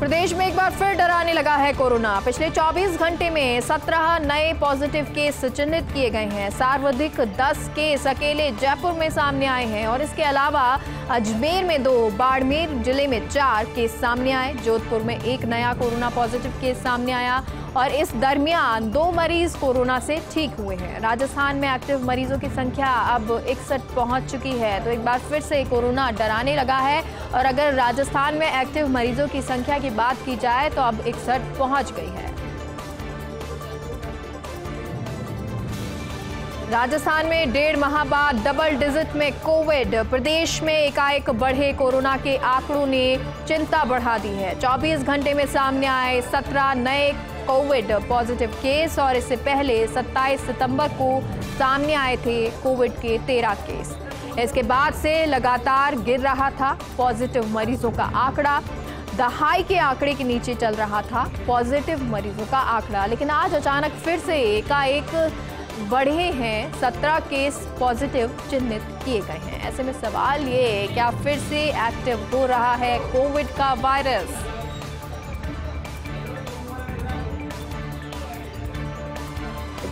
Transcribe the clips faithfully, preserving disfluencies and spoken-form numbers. प्रदेश में एक बार फिर डराने लगा है कोरोना। पिछले चौबीस घंटे में सत्रह नए पॉजिटिव केस चिन्हित किए गए हैं। सर्वाधिक दस केस अकेले जयपुर में सामने आए हैं और इसके अलावा अजमेर में दो, बाड़मेर जिले में चार केस सामने आए। जोधपुर में एक नया कोरोना पॉजिटिव केस सामने आया और इस दरमियान दो मरीज कोरोना से ठीक हुए हैं। राजस्थान में एक्टिव मरीजों की संख्या अब इकसठ पहुंच चुकी है। तो एक बार फिर से कोरोना डराने लगा है और अगर राजस्थान में एक्टिव मरीजों की संख्या की बात की जाए तो अब इकसठ पहुंच गई है। राजस्थान में डेढ़ माह बाद डबल डिजिट में कोविड। प्रदेश में एकाएक बढ़े कोरोना के आंकड़ों ने चिंता बढ़ा दी है। चौबीस घंटे में सामने आए सत्रह नए कोविड पॉजिटिव केस और इससे पहले सत्ताईस सितंबर को सामने आए थे कोविड के तेरह केस। इसके बाद से लगातार गिर रहा था पॉजिटिव मरीजों का आंकड़ा, दहाई के आंकड़े के नीचे चल रहा था पॉजिटिव मरीजों का आंकड़ा, लेकिन आज अचानक फिर से एकाएक बढ़े हैं। सत्रह केस पॉजिटिव चिन्हित किए गए हैं। ऐसे में सवाल ये, क्या फिर से एक्टिव हो रहा है कोविड का वायरस?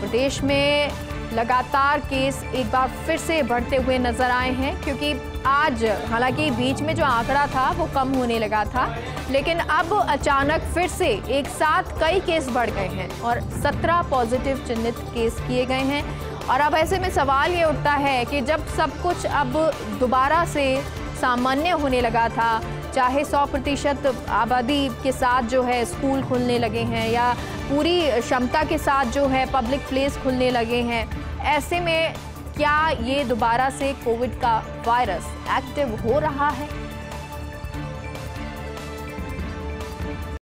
प्रदेश में लगातार केस एक बार फिर से बढ़ते हुए नजर आए हैं, क्योंकि आज हालांकि बीच में जो आंकड़ा था वो कम होने लगा था, लेकिन अब अचानक फिर से एक साथ कई केस बढ़ गए हैं और सत्रह पॉजिटिव चिन्हित केस किए गए हैं। और अब ऐसे में सवाल ये उठता है कि जब सब कुछ अब दोबारा से सामान्य होने लगा था, चाहे सौ प्रतिशत आबादी के साथ जो है स्कूल खुलने लगे हैं या पूरी क्षमता के साथ जो है पब्लिक प्लेस खुलने लगे हैं, ऐसे में क्या ये दोबारा से कोविड का वायरस एक्टिव हो रहा है?